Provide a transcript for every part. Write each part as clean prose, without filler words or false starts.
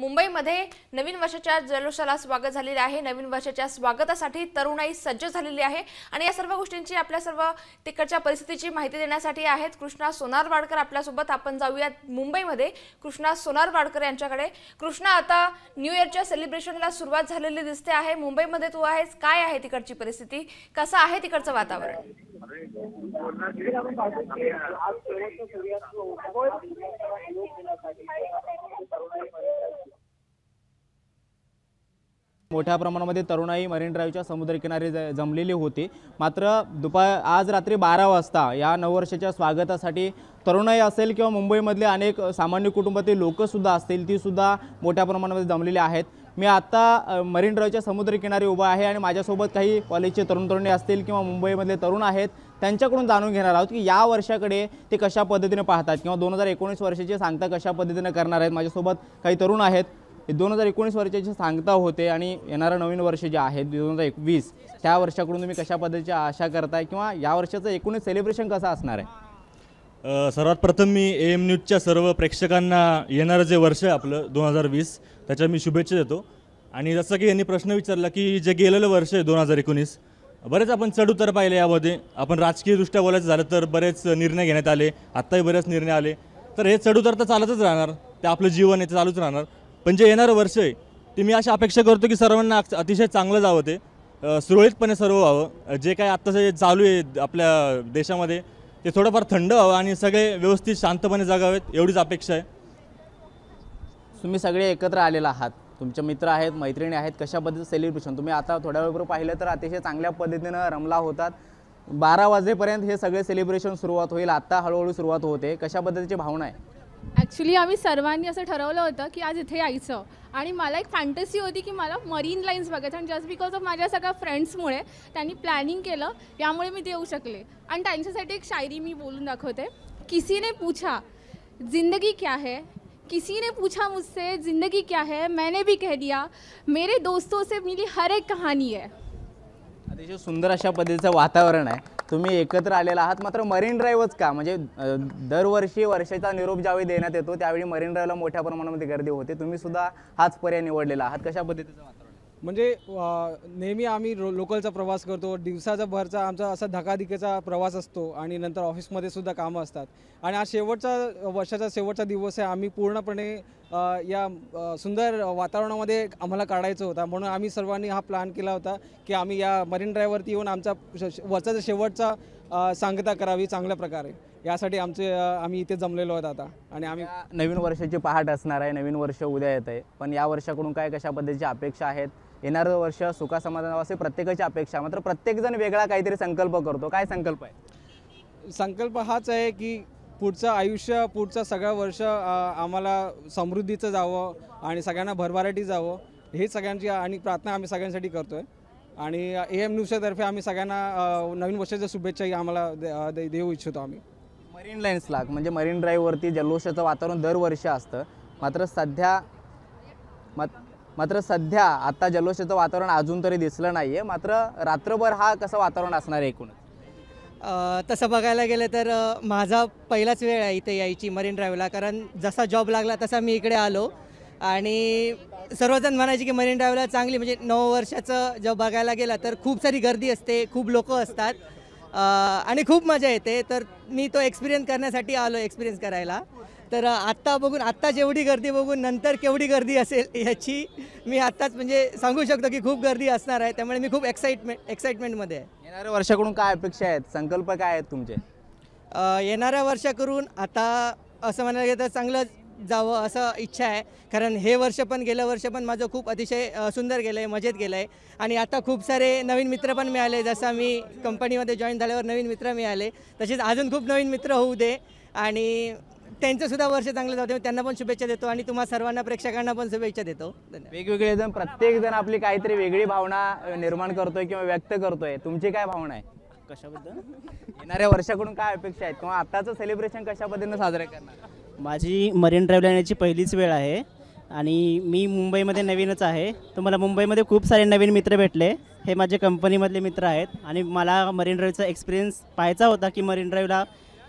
मुंबईमध्ये नवीन वर्षाच्या जल्लोषाला स्वागत झालेले आहे। नवीन वर्षाच्या स्वागतासाठी तरुणाई सज्ज झालेली आहे आणि या सर्व गोष्टींची आपल्या सर्व तिकडच्या परिस्थितीची माहिती देण्यासाठी आहेत कृष्णा सोनारवाडकर आपल्या सोबत। आपण जाऊयात मुंबईमध्ये कृष्णा सोनारवाडकर यांच्याकडे। कृष्णा, आता न्यू इयरच्या सेलिब्रेशनला सुरुवात झालेली दिसते आहे। मुंबईमध्ये तू आहेस, काय आहे तिकडची परिस्थिती, कसं आहे तिकडचं वातावरण? मोठ्या प्रमाणामध्ये तरुणाई मरीन ड्राईव्हच्या समुद्रकिनारी जमलेली होती। मात्र आज रात्री 12 वाजता या नववर्षाच्या स्वागतासाठी तरुणाई असेल किंवा मुंबईमधले अनेक सामान्य कुटुंबातील लोकसुद्धा असतील, तीसुद्धा मोठ्या प्रमाणामध्ये जमलेली आहेत। मी आता मरीन ड्राईव्हच्या समुद्रकिनारी उभा आहे आणि माझ्यासोबत काही कॉलेजचे तरुण तरुणी असतील किंवा मुंबईमधले तरुण आहेत, त्यांच्याकडून जाणून घेणार आहोत की या वर्षाकडे ते कशा पद्धतीने पाहतात किंवा 2019 वर्षाची सांगता कशा पद्धतीने करणार आहेत। माझ्यासोबत काही तरुण आहेत, 2019 वर्षाची सांगता होते आणि येणारा नवीन वर्ष जे आहे 2021 त्या वर्षाकडून तुम्ही कशा पद्धतीची आशा करताय किंवा या वर्षाचं एकूण सेलिब्रेशन कसं असणार आहे? सर्वात प्रथम मी AM न्यूजच्या सर्व प्रेक्षकांना येणारं जे वर्ष आपलं 2020 त्याच्या मी शुभेच्छा देतो। आणि जसं की यांनी प्रश्न विचारला की जे गेलेलं वर्ष आहे 2019, बरेच आपण चढउतार पाहिले। यामध्ये आपण राजकीयदृष्ट्या बोलायचं झालं तर बरेच निर्णय घेण्यात आले, आत्ताही बरेच निर्णय आले, तर हे चढउतार तर चालतच राहणार, ते आपलं जीवन आहे ते चालूच राहणार। पण जे येणारं वर्ष आहे ते मी अशी अपेक्षा करतो की सर्वांना अतिशय चांगलं जावं, ते सुरळीतपणे सर्व व्हावं। जे काय आत्ता जे चालू आहे आपल्या देशामध्ये ते थोडंफार थंड व्हावं आणि सगळे व्यवस्थित शांतपणे जगावेत, एवढीच अपेक्षा आहे। तुम्ही सगळे एकत्र आलेला आहात, तुमचे मित्र आहेत, मैत्रिणी आहेत, कशा पद्धतीचं सेलिब्रेशन? तुम्ही आता थोड्या वेळपूर्वी पाहिलं तर अतिशय चांगल्या पद्धतीनं रमला होतात। 12 वाजेपर्यंत हे सगळे सेलिब्रेशन सुरुवात होईल, आत्ता हळूहळू सुरुवात होते, कशा पद्धतीची भावना आहे? ॲक्च्युली आम्ही सर्वांनी असं ठरवलं होतं की आज इथे यायचं आणि मला एक फॅन्टसी होती की मला मरीन लाईन्स बघायचं आणि जस्ट बिकॉज ऑफ माझ्या सगळ्या फ्रेंड्समुळे त्यांनी प्लॅनिंग केलं, यामुळे मी ते येऊ शकले। आणि त्यांच्यासाठी एक शायरी मी बोलून दाखवते। किसीने पूछा जिंदगी क्या है, किसीने पूछा मुझसे जिंदगी क्या है, मैंने भी कह दिया मेरे दोस्तों से मिली हर एक कहानी है। अतिशय सुंदर अशा पद्धतीचं वातावरण आहे। तुम्ही एकत्र आलेला आहात, मात्र मरीन ड्राईव्हच का, म्हणजे दरवर्षी वर्षाचा निरोप ज्यावेळी देण्यात येतो त्यावेळी मरीन ड्राईव्हला मोठ्या प्रमाणामध्ये गर्दी होते, तुम्ही सुद्धा हाच पर्याय निवडलेला आहात, कशा पद्धतीचं वातावरण? म्हणजे नेहमी आम्ही लोकलचा प्रवास करतो, दिवसाचा भरचा आमचा असा धकाधकीचा प्रवास असतो आणि नंतर ऑफिसमध्ये सुद्धा कामं असतात आणि आज शेवटचा वर्षाचा शेवटचा दिवस आहे। आम्ही पूर्णपणे या सुंदर वातावरणामध्ये आम्हाला काढायचं होता, म्हणून आम्ही सर्वांनी हा प्लॅन केला होता की आम्ही या मरीन ड्राईव्हवरती येऊन आमचा वर्षाचा शेवटचा सांगता करावी चांगल्या प्रकारे, यासाठी आम्ही इथे जमलेलो आहोत आता। आणि आम्ही नवीन वर्षाची पहाट असणार आहे, नवीन वर्ष उद्या येत आहे, पण या वर्षाकडून काय कशा पद्धतीची अपेक्षा आहेत? येणारं वर्ष सुखासमाधानावर असे प्रत्येकाची अपेक्षा, मात्र प्रत्येकजण वेगळा काहीतरी संकल्प करतो, काय संकल्प आहे? संकल्प हाच आहे की पुढचं आयुष्य पुढचं सगळं वर्ष आम्हाला समृद्धीचं जावं आणि सगळ्यांना भरभराटी जावं, हे सगळ्यांची आणि प्रार्थना आम्ही सगळ्यांसाठी करतो आहे। आणि AM न्यूजतर्फे आम्ही सगळ्यांना नवीन वर्षाच्या शुभेच्छाही आम्हाला देऊ इच्छितो। आम्ही मरीन लाईन्सला म्हणजे मरीन ड्राईव्हवरती जल्लोषाचं वातावरण दरवर्षी असतं, मात्र सध्या आता जल्लोषाचं वातावरण अजून तरी दिसलं नाही आहे, मात्र रात्रभर हा कसं वातावरण असणार आहे एकूण? तसं बघायला गेलं तर माझा पहिलाच वेळ आहे इथे यायची मरीन ड्राईव्हला, कारण जसा जॉब लागला तसा मी इकडे आलो आणि सर्वजण म्हणायचे की मरीन ड्राईव्हला चांगली म्हणजे नववर्षाचं जॉब बघायला गेला तर खूप सारी गर्दी असते, खूप लोक असतात आणि खूप मजा येते, तर मी तो एक्सपिरियन्स करण्यासाठी आलो, एक्सपिरियन्स करायला। तर आत्ता बघून आत्ता जेवढी गर्दी बघून नंतर केवढी गर्दी असेल याची मी आत्ताच म्हणजे सांगू शकतो की खूप गर्दी असणार आहे, त्यामुळे मी खूप एक्साइटमेंटमध्ये आहे। येणाऱ्या वर्षाकडून काय अपेक्षा आहेत, संकल्प काय आहेत तुमचे? येणाऱ्या वर्षाकडून आता असं म्हणायला गेलं तर चांगलं जावं असं इच्छा आहे, कारण हे वर्ष पण गेलं वर्ष पण माझं खूप अतिशय सुंदर गेलं आहे, मजेत गेलं आहे आणि आता खूप सारे नवीन मित्र पण मिळाले, जसं मी कंपनीमध्ये जॉईन झाल्यावर नवीन मित्र मिळाले तसेच अजून खूप नवीन मित्र होऊ दे आणि त्यांचंसुद्धा वर्ष चांगलं जाऊ दे, त्यांना पण शुभेच्छा देतो आणि तुम्हाला सर्वांना प्रेक्षकांना पण शुभेच्छा देतो। वेगवेगळे जण प्रत्येकजण आपली काहीतरी वेगळी भावना निर्माण करतोय किंवा व्यक्त करतोय, तुमची काय भावना आहे कशाबद्दल? येणाऱ्या वर्षाकडून काय अपेक्षा आहेत किंवा आत्ताचं सेलिब्रेशन कशा पद्धतीनं साजरं करणार? माझी मरीन ड्राईव्हला येण्याची पहिलीच वेळ आहे आणि मी मुंबईमध्ये नवीनच आहे, तर मला मुंबईमध्ये खूप सारे नवीन मित्र भेटले, हे माझे कंपनीमधले मित्र आहेत आणि मला मरीन ड्राईव्हचा एक्सपिरियन्स पाहायचा होता की मरीन ड्राईव्हला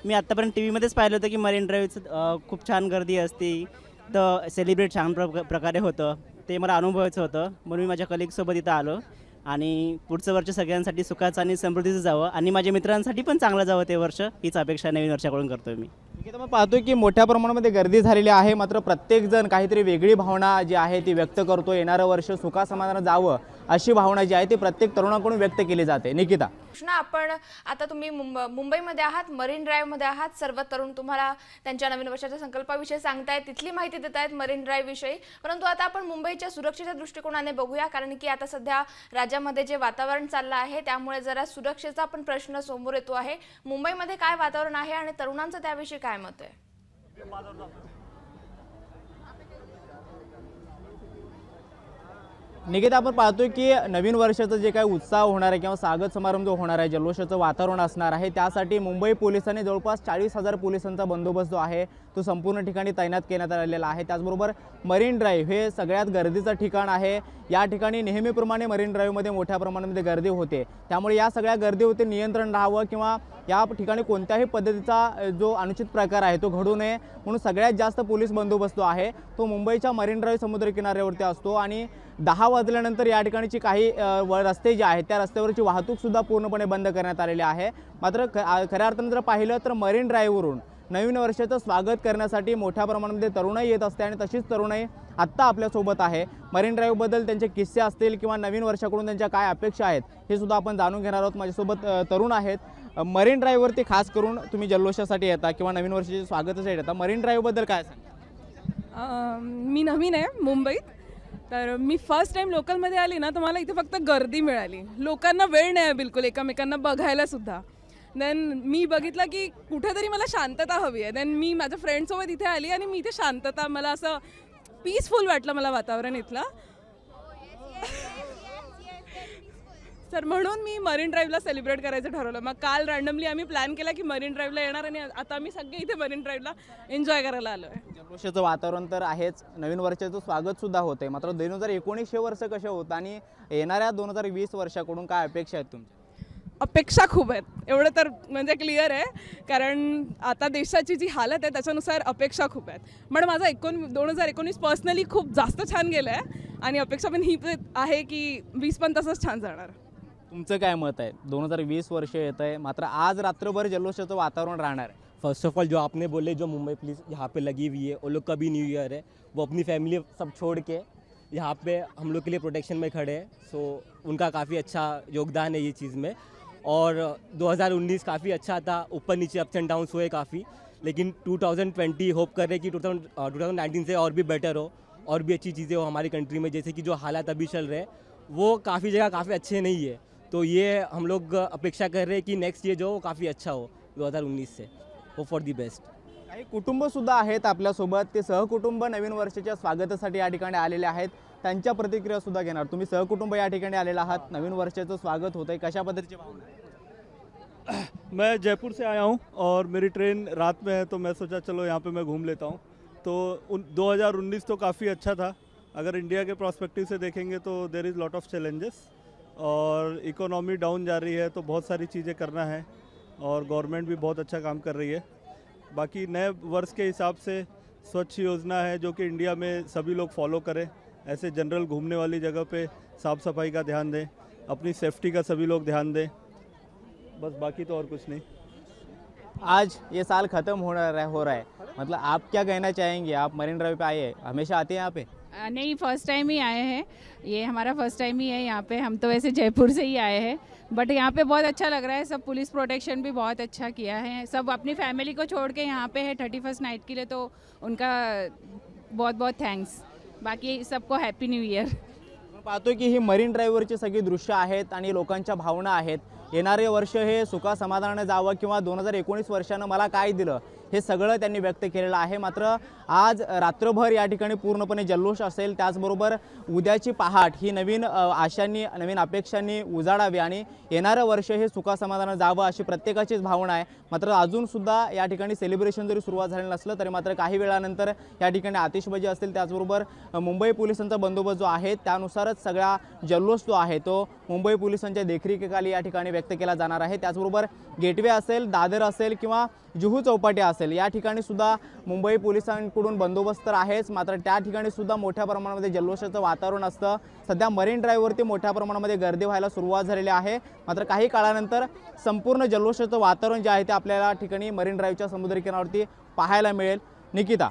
मी आत्तापर्यंत टी व्हीमध्येच पाहिलं होतं की मरीन ड्राईव्हचं खूप छान गर्दी असते, इथं सेलिब्रेट छान प्रकारे होतं ते मला अनुभवायचं होतं म्हणून मी माझ्या कलीगसोबत इथं आलो आणि पुढचं वर्ष सगळ्यांसाठी सुखाचं आणि समृद्धीचं जावं आणि माझ्या मित्रांसाठी पण चांगलं जावं ते वर्ष हीच अपेक्षा नवीन वर्षाकडून करतोय मी। ठीक आहे, पाहतोय की मोठ्या प्रमाणात गर्दी झालेली आहे मात्र प्रत्येक जण काहीतरी वेगळी भावना जी आहे ती व्यक्त करतो। येणारे वर्ष सुखा समाधानात जावं अशी भावना जी आहे ती प्रत्येक तरुणाकडून व्यक्त केली जाते। निकिता कृष्ण, आपण आता तुम्ही मुंबई मध्ये आहात, मरीन ड्राइव मध्ये आहात, सर्व तरुण तुम्हाला त्यांच्या नवीन वर्षाच्या संकल्पाविषयी सांगतायत, तिथली माहिती देतायत मरीन ड्राइव विषयी, परंतु आता आपण मुंबईच्या सुरक्षेच्या दृष्टिकोनाने बघूया कारण की आता सध्या राज्यामध्ये जे वातावरण चाललं आहे त्यामुळे जरा सुरक्षेचा पण प्रश्न समोर येतो आहे। मुंबई मध्ये काय वातावरण आहे आणि तरुणांचं त्याविषयी काय मत आहे? निकिता, आपण पाहतोय की नवीन वर्षाचं जे काही उत्साह होणार आहे किंवा स्वागत समारंभ जो होणार आहे जल्लोषाचं वातावरण असणार आहे त्यासाठी मुंबई पोलिसांनी जवळपास 40,000 पोलिसांचा बंदोबस्त जो आहे तो संपूर्ण ठिकाणी तैनात करण्यात आलेला आहे। त्याचबरोबर मरीन ड्राइव्ह हे सगळ्यात गर्दीचं ठिकाण आहे। या ठिकाणी नेहमीप्रमाणे मरीन ड्राइव्हमध्ये मोठ्या प्रमाणामध्ये गर्दी होते त्यामुळे या सगळ्या गर्दीवरती नियंत्रण राहावं किंवा या ठिकाणी कोणत्याही पद्धतीचा जो अनुचित प्रकार आहे तो घडू नये म्हणून सगळ्यात जास्त पोलीस बंदोबस्त जो आहे तो मुंबईच्या मरीन ड्राइव्ह समुद्रकिनाऱ्यावरती असतो आणि 10 वाजल्यानंतर या ठिकाणीची काही रस्ते जे आहेत त्या रस्त्यावरची वाहतूकसुद्धा पूर्णपणे बंद करण्यात आलेली आहे। मात्र खऱ्या अर्थाने जर पाहिलं तर मरीन ड्राइव्हवरून नवीन वर्षाचं स्वागत करण्यासाठी मोठ्या प्रमाणामध्ये तरुणाई येत असते आणि तशीच तरुणाई आत्ता आपल्यासोबत आहे। मरीन ड्राइव्हबद्दल त्यांचे किस्से असतील किंवा नवीन वर्षाकडून त्यांच्या काय अपेक्षा आहेत हे सुद्धा आपण जाणून घेणार आहोत। माझ्यासोबत तरुण आहेत। मरीन ड्राइव्हवरती खास करून तुम्ही जल्लोषासाठी येता किंवा नवीन वर्षाचे स्वागतासाठी येता, मरीन ड्राइव्हबद्दल काय सांगा? मी नवीन आहे मुंबईत, तर मी फर्स्ट टाइम लोकलमध्ये आली ना तर मला इथे फक्त गर्दी मिळाली, लोकांना वेळ नाही आहे बिलकुल एकमेकांना बघायलासुद्धा। देन मी बघितलं की कुठेतरी मला शांतता हवी आहे, देन मी माझ्या फ्रेंडसोबत इथे आली आणि मी इथे शांतता, मला असं पीसफुल वाटलं मला वातावरण इथलं, तर म्हणून मी मरीन ड्राइव्हला सेलिब्रेट करायचं ठरवलं। मग काल रँडमली आम्ही प्लॅन केला की मरीन ड्राइव्हला येणार आणि आता आम्ही सगळे इथे मरीन ड्राइव्हला एन्जॉय करायला आलो आहे। जल्लोषाचं वातावरण तर आहेच, नवीन वर्षाचं स्वागतसुद्धा होतं आहे, मात्र 2019 हे वर्ष कसं होतं आणि येणाऱ्या 2020 वर्षाकडून काय अपेक्षा आहेत तुमच्या? अपेक्षा खूप आहेत एवढं तर म्हणजे क्लिअर आहे कारण आता देशाची जी हालत आहे त्याच्यानुसार अपेक्षा खूप आहेत, पण माझा 2019 पर्सनली खूप जास्त छान गेलं आहे आणि अपेक्षा पण ही आहे की 20 पण तसंच छान जाणार। तुमचं काय मत आहे? 2020 वर्ष येत आहे मात्र आज रात्रभर जल्लोषाचं वातावरण राहणार है। फर्स्ट ऑफ ऑल जो आपने बोले जो मुंबई पुलिस यहाँ पे लगी हुई है उन लोग का भी न्यू ईयर है, वो अपनी फैमिली सब छोड़ के यहाँ पे हम लोग के लिए प्रोटेक्शन में खड़े हैं, सो उनका काफ़ी अच्छा योगदान है ये चीज़ में। और 2019 काफ़ी अच्छा था, ऊपर नीचे अप्स एंड डाउन्स हुए काफ़ी, लेकिन 2020 होप कर रहे कि 2019 से और भी बेटर हो और भी अच्छी चीज़ें हो हमारी कंट्री में। जैसे कि जो हालात अभी चल रहे हैं वो काफ़ी जगह काफ़ी अच्छे नहीं है, तो ये हम लोग अपेक्षा कर रहे हैं कि नेक्स्ट ईयर जो काफ़ी अच्छा हो 2019 से, होप फॉर दी बेस्ट। काही कुटुंबसुद्धा आहेत आपल्यासोबत, ते सहकुटुंब नवीन वर्षाच्या स्वागतासाठी या ठिकाणी आलेले आहेत, त्यांच्या प्रतिक्रियासुद्धा घेणार। तुम्ही सहकुटुंब या ठिकाणी आलेला आहात, नवीन वर्षाचं स्वागत होतं आहे, कशा पद्धतीची भावना आहे? मैं जयपुर से आया हूँ और मेरी ट्रेन रात में है तो मैं सोचा चलो यहाँ पे मैं घूम लेता हूँ। तो 2019 तो काफ़ी अच्छा था, अगर इंडिया के प्रॉस्पेक्टिव से देखेंगे तो there is lot of challenges और इकोनॉमी डाउन जा रही है तो बहुत सारी चीज़ें करना है और गवर्नमेंट भी बहुत अच्छा काम कर रही है। बाकी नए वर्ष के हिसाब से स्वच्छ योजना है जो कि इंडिया में सभी लोग फॉलो करें, ऐसे जनरल घूमने वाली जगह पे साफ़ सफाई का ध्यान दें, अपनी सेफ्टी का सभी लोग ध्यान दें, बस बाकी तो और कुछ नहीं। आज ये साल ख़त्म हो रहा है मतलब आप क्या कहना चाहेंगे? आप मरीन ड्राइव पे आए हैं, हमेशा आते हैं यहाँ पे? नहीं, फर्स्ट टाइम ही आए हैं, ये हमारा फर्स्ट टाइम ही है यहाँ पे, हम तो वैसे जयपुर से ही आए हैं बट यहाँ पे बहुत अच्छा लग रहा है, सब पुलिस प्रोटेक्शन भी बहुत अच्छा किया है, सब अपनी फैमिली को छोड़ के यहाँ पे है 31st नाइट के लिए, तो उनका बहुत बहुत थैंक्स, बाकी सबको हैप्पी न्यू ईयर। पाहतोय की ही मरीन ड्राइव्हवरची सगळी दृश्य आहेत आणि लोकांच्या भावना आहेत। येणारे वर्ष हे सुखा समाधानाने जावं किंवा 2019 वर्षानं मला काय दिलं हे सगळं त्यांनी व्यक्त केलेलं आहे। मात्र आज रात्रभर या ठिकाणी पूर्णपणे जल्लोष असेल, त्याचबरोबर उद्याची पहाट ही नवीन आशांनी नवीन अपेक्षांनी उजाडावी आणि येणारं वर्ष हे सुखा समाधानाने जावं अशी प्रत्येकाचीच भावना आहे। मात्र अजूनसुद्धा या ठिकाणी सेलिब्रेशन जरी सुरुवात झाली नसलं तरी मात्र काही वेळानंतर या ठिकाणी आतिषबाजी असेल, त्याचबरोबर मुंबई पोलिसांचा बंदोबस्त जो आहे त्यानुसारच सगळा जल्लोष जो आहे तो मुंबई पोलिसांच्या देखरेखीखाली या ठिकाणी व्यक्त केला जाणार आहे। त्याचबरोबर गेटवे असेल, दादर असेल किंवा जुहू चौपाटी असेल असेल। या ठिकाणी सुद्धा मुंबई पोलिसांकडून बंदोबस्त तर आहेच, मात्र त्या ठिकाणी सुद्धा मोठ्या प्रमाणामध्ये जल्लोषाचं वातावरण असतं। सध्या मरीन ड्राईव्हवरती मोठ्या प्रमाणामध्ये गर्दी व्हायला सुरुवात झालेली आहे, मात्र काही काळानंतर संपूर्ण जल्लोषाचं वातावरण जे आहे ते आपल्याला ठिकाणी मरीन ड्राईव्हच्या समुद्रकिनाऱ्यावरती पाहायला मिळेल। निकिता।